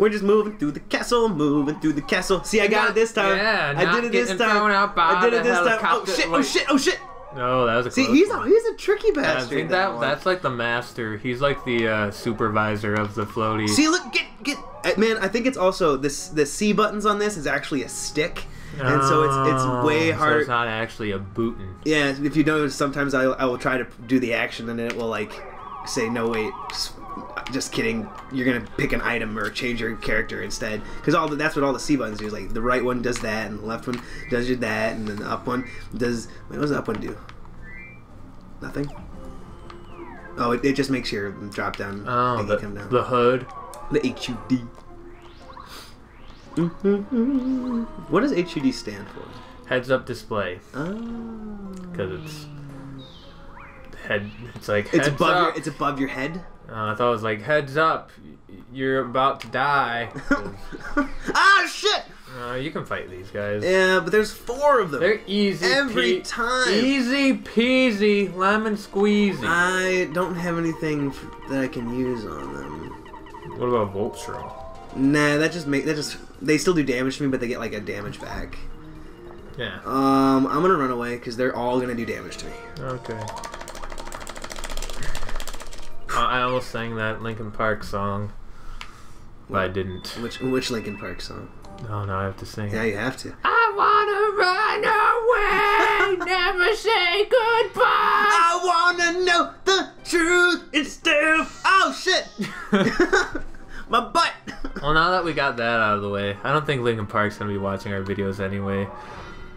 We're just moving through the castle, moving through the castle. See, I got it this time. Yeah, I did it this time. I did it this time. Oh shit! Oh shit! Oh shit! No, that was a close one. See, he's a tricky bastard. I think that's like the master. He's like the supervisor of the floaty. See, look, get man. I think it's also this. The C buttons on this is actually a stick. And so it's way harder. So it's not actually a bootin'. Yeah, if you notice, sometimes I will try to do the action and then it will like say, no wait, just kidding, you're gonna pick an item or change your character instead. Because that's what all the C buttons do. Is like the right one does that and the left one does that and then the up one does... Wait, what does the up one do? Nothing? Oh, it just makes your drop down. Oh, come down. The HUD. The HUD. What does HUD stand for? Heads up display. Oh. Because it's like heads up. It's above your head. I thought it was like heads up, you're about to die. Ah shit! You can fight these guys. Yeah, but there's 4 of them. They're easy every time. Easy peasy lemon squeezy. I don't have anything that I can use on them. What about Voltron? Nah, they still do damage to me, but they get like a damage back. Yeah. I'm gonna run away because they're all gonna do damage to me. Okay. I almost sang that Linkin Park song, but I didn't. Which Linkin Park song? Oh no, I have to sing. Yeah, you have to. I wanna run away, never say goodbye. I wanna know the truth instead of oh shit. My butt! Well, now that we got that out of the way, I don't think Linkin Park's gonna be watching our videos anyway.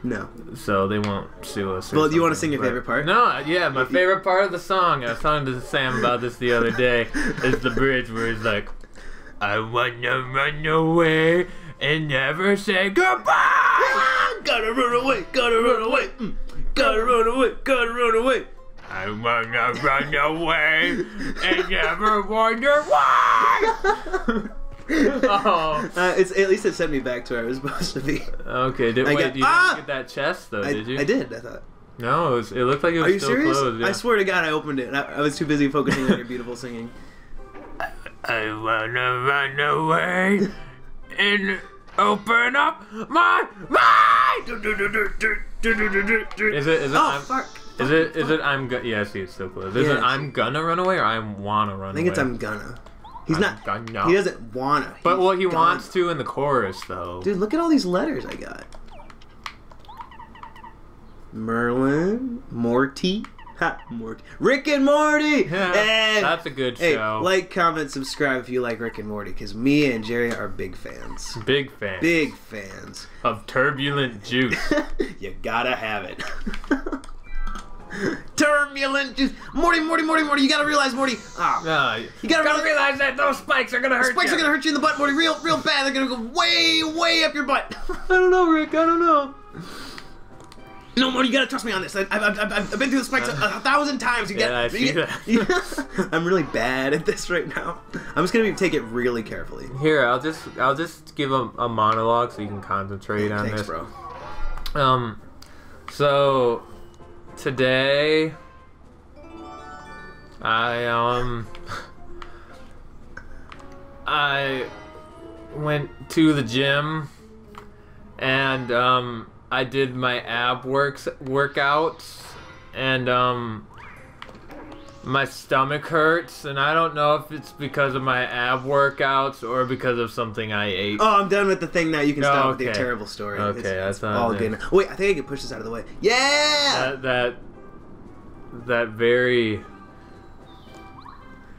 No. So they won't sue us. Well, do you want to sing your favorite part? No, yeah, my favorite part of the song, I was talking to Sam about this the other day, is the bridge where he's like, I wanna run away and never say goodbye! Gotta run away, gotta run away, gotta run away, gotta run away. I wanna run away and never wonder why. Oh, it's at least it sent me back to where I was supposed to be. Okay, did you get that chest though? Did you? I did. I thought. No, it looked like it was. Are you still serious? Closed, yeah. I swear to God, I opened it. I was too busy focusing on your beautiful singing. I wanna run away and open up my mind. Is it? Oh fuck. Is it? I'm gonna. Yeah, see, it's still close. Is it? I'm gonna run away, or I wanna run away. I think it's I'm gonna. He's not. Gonna. He doesn't wanna. But well, he wants to in the chorus, though. Dude, look at all these letters I got. Merlin, Morty, Morty, Rick and Morty. Yeah, and, that's a good show. Hey, like, comment, subscribe if you like Rick and Morty, because me and Jerry are big fans. Big fans. Big fans of turbulent juice. You gotta have it. Turbulent juice. Morty, you gotta realize, Morty. Ah, oh. No, you gotta realize that those spikes are gonna hurt you. Spikes are gonna hurt you in the butt, Morty, real bad. They're gonna go way up your butt. I don't know, Rick, I don't know. No, Morty, you gotta trust me on this. I've been through the spikes 1,000 times. You gotta, I see that. I'm really bad at this right now. I'm just gonna take it really carefully. Here, I'll just give a monologue so you can concentrate on this. Thanks, bro. So today, I went to the gym and I did my ab workouts and my stomach hurts and I don't know if it's because of my ab workouts or because of something I ate. Oh, I'm done with the thing now. You can stop with your terrible story. Okay, that's all good. Wait, I think I can push this out of the way. Yeah! That very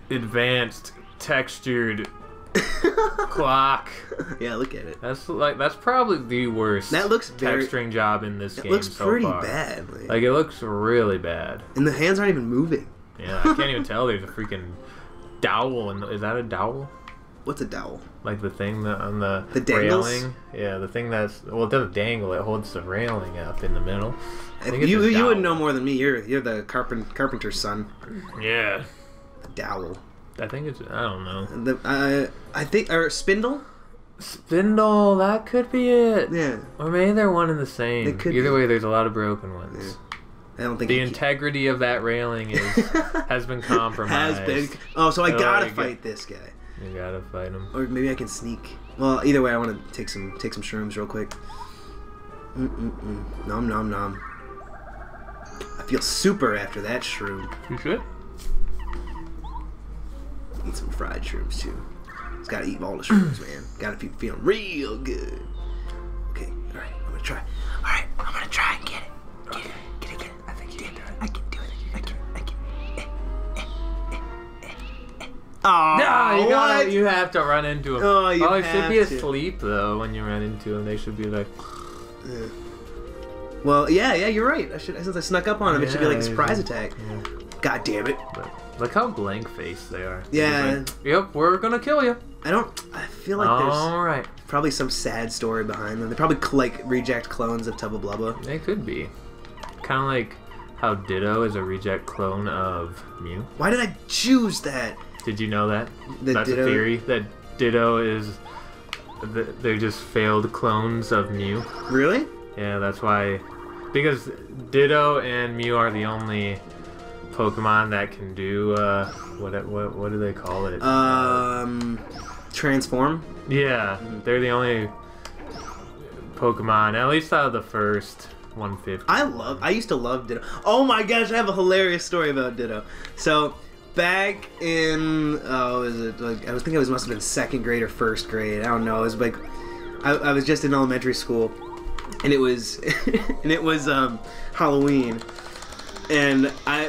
advanced textured clock. Yeah, look at it. That's probably the worst texturing job in this game so far. It looks pretty bad. Like, it looks really bad. And the hands aren't even moving. Yeah, I can't even tell. There's a freaking dowel. Is that a dowel? What's a dowel? Like the thing that on the railing. Yeah, the thing that's... Well, it doesn't dangle. It holds the railing up in the middle. You wouldn't know more than me. You're the carpenter's son. Yeah. A dowel. I think it's... I don't know. I think... Or spindle? Spindle. That could be it. Yeah. Or maybe they're one and the same. Either way, there's a lot of broken ones. Yeah. I don't think the integrity of that railing has been compromised. Oh, so I gotta fight this guy. You gotta fight him. Or maybe I can sneak. Well, either way, I want to take some shrooms real quick. Nom nom nom. I feel super after that shroom. You should. Eat some fried shrooms too. Just gotta eat all the shrooms, man. Gotta be feeling real good. Okay, all right, I'm gonna try. All right, I'm gonna try and get it. Get it. Oh, no, you gotta, you have to run into him. Oh, you have to. Oh, he should be asleep, though, when you run into him. They should be like... Yeah. Well, yeah, you're right. Since I snuck up on him, it should be like a surprise attack. Yeah. God damn it. But look how blank-faced they are. Yeah. Like, yep, we're gonna kill you. I feel like there's probably some sad story behind them. They're probably, like, reject clones of Tubba Blubba. They could be. Kind of like how Ditto is a reject clone of Mew. Why did I choose that? Did you know that? That's a theory that Ditto is... They're just failed clones of Mew. Really? Yeah, that's why... Because Ditto and Mew are the only Pokemon that can do... what do they call it? Transform? Yeah, they're the only Pokemon, at least out of the first 150. I used to love Ditto. Oh my gosh, I have a hilarious story about Ditto. So... Back in, I was thinking it must have been 2nd grade or 1st grade. I don't know. It was like, I was just in elementary school, and it was, Halloween, and I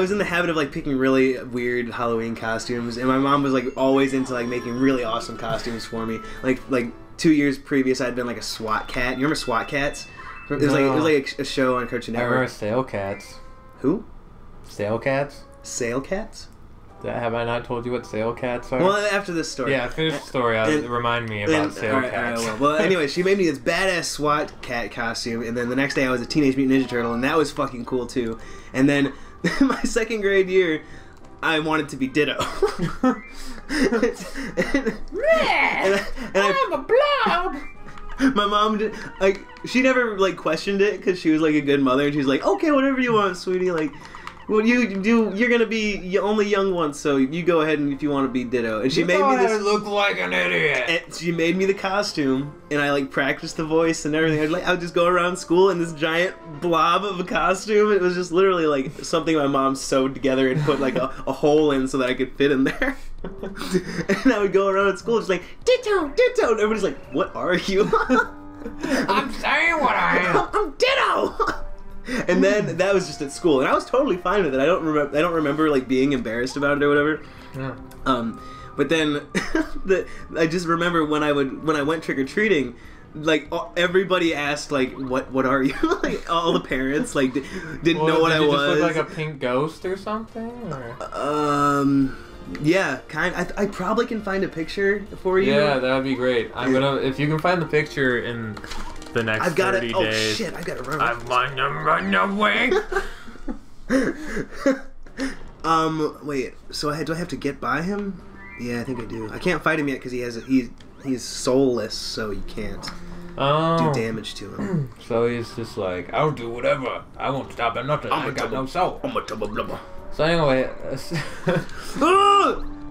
was in the habit of like picking really weird Halloween costumes, and my mom was like always into like making really awesome costumes for me. Like 2 years previous, I'd been like a SWAT cat. You remember SWAT cats? It was like a show on Cartoon Network. I remember Sail Cats. Who? Sail Cats. Sail cats? Have I not told you what sail cats are? Well, after this story. Yeah, finish the story. Remind me about sail cats. Right, well, anyway, she made me this badass SWAT cat costume, and then the next day I was a Teenage Mutant Ninja Turtle, and that was fucking cool, too. And then my 2nd grade year, I wanted to be Ditto. I'm a blob! My mom did, she never, questioned it, because she was, a good mother, and she was like, okay, whatever you want, sweetie, well, you're gonna be only young once, so you go ahead and if you want to be Ditto. And she made me this. I look like an idiot. And she made me the costume, and I practiced the voice and everything. I would just go around school in this giant blob of a costume. It was just literally something my mom sewed together and put a hole in so that I could fit in there. And I would go around at school just Ditto, Ditto. And everybody's like, what are you? I'm saying what I am. I'm Ditto. And then that was just at school, and I was totally fine with it. I don't remember being embarrassed about it or whatever. Yeah. But then, I just remember when I went trick or treating, everybody asked what are you? All the parents didn't know what I was. Did you just look like a pink ghost or something? Or? Yeah, kind of. I probably can find a picture for you. Yeah, that would be great. If you can find the picture in the next 30 days. Oh shit, I've got to run away. I want to run away. Wait, so do I have to get by him? Yeah, I think I do. I can't fight him yet because he's soulless, so you can't do damage to him. So he's just I'll do whatever. I won't stop at nothing. I got no soul. I'm a Tubba Blubba. So anyway,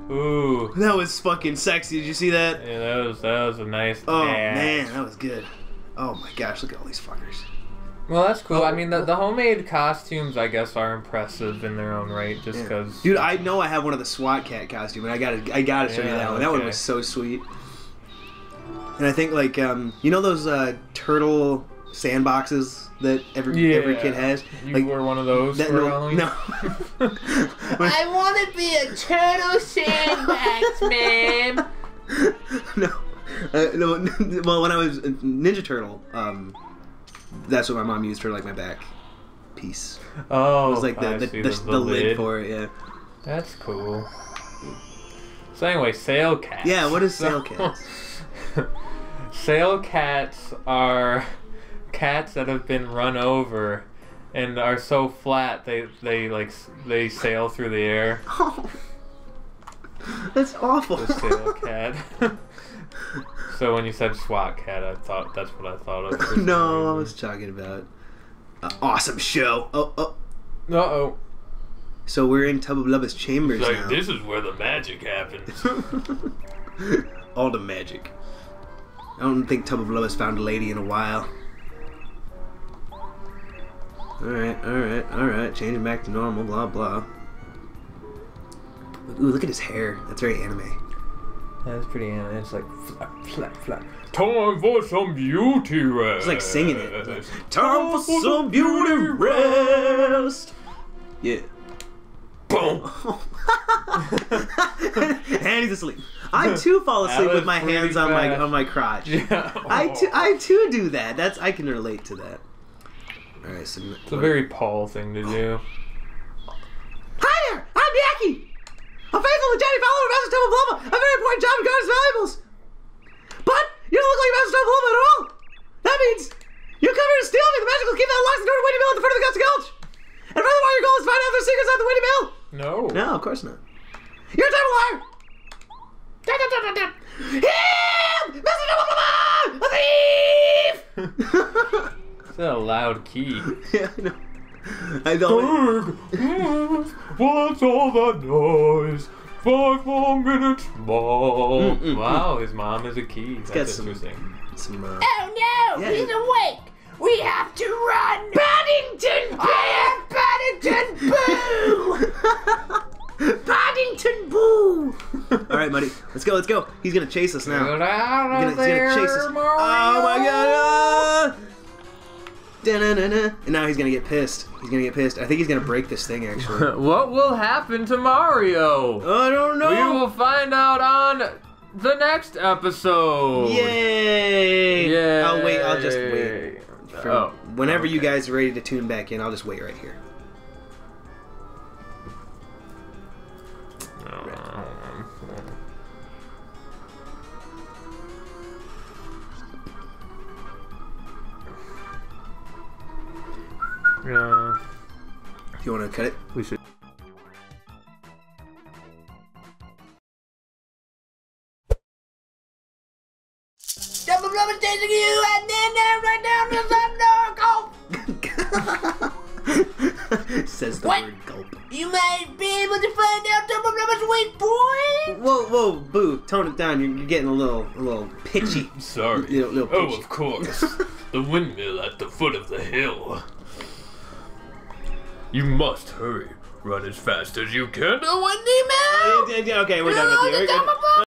ooh, that was fucking sexy. Did you see that? Yeah, that was a nice. Oh man, that was good. Oh my gosh, look at all these fuckers. Well, that's cool. I mean, the homemade costumes, I guess, are impressive in their own right, just because... Dude, I know I have one of the SWAT cat costumes, and I gotta show you that one. That one was so sweet. And I think, you know those turtle sandboxes that every kid has? You were one of those for Halloween? No. I want to be a turtle sandbox, man! No. Well, when I was Ninja Turtle, that's what my mom used for my back piece. Oh, it was the lid for it. Yeah, that's cool. So anyway, sail cats. Yeah, what is sail cats? Sail cats are cats that have been run over and are so flat they sail through the air. Oh, that's awful. The sail cat. So when you said SWAT cat, that's what I thought of. No, I was talking about awesome show. Oh. So we're in Tubba Blubba's chambers now. This is where the magic happens. All the magic. I don't think Tubba Blubba's found a lady in a while. Alright, alright, alright. Changing back to normal, blah, blah. Ooh, look at his hair. That's very anime. That's pretty anime. It's like flap, flap, flap. Time for some beauty rest. It's like singing it. Like, time for some beauty rest. Yeah. Boom. And he's asleep. I too fall asleep with my hands on my crotch. Yeah. Oh. I too do that. That's I can relate to that. All right, so it's a very Paul thing to do. Hi there, I'm Yaki. A faithful and Jenny follower of Master Tubba Blubba. A very important job in God's valuables. But you don't look like Master Tubba Blubba at all. That means you're covered in steel with the magical key that unlocks the door to Windy Mill at the front of the Guts Gulch. And furthermore, your goal is to find out their secrets at the Windy Mill. No. No, of course not. You're a terrible liar. Da, da, da, da, da. Him! Master Tubba Blubba! A thief! Is that a loud key? Yeah, I know. I don't. What's all that noise? 5 more minutes more. Wow, his mom is a key. That's interesting. Oh no! Yeah. He's awake! We have to run! Paddington! I am Paddington Boo! Paddington Boo! Alright, buddy. Let's go, let's go. He's gonna chase us now. He's gonna chase us. Mario. Oh my god! And now he's gonna get pissed. He's gonna get pissed. I think he's gonna break this thing, actually. What will happen to Mario? I don't know. We will find out on the next episode. Yay! Yay. I'll wait. I'll just wait. Oh, whenever you guys are ready to tune back in, I'll just wait right here. You want to cut it? We should. Double rubber chasing you, and then right down to the gulp. Says the word gulp. You might be able to find out double rubber's weak point. Whoa, whoa, boo! Tone it down. You're getting a little pitchy. Sorry. Little pitchy. Oh, of course. The windmill at the foot of the hill. You must hurry. Run as fast as you can. Oh, Wendy, man! Okay, we're done with you.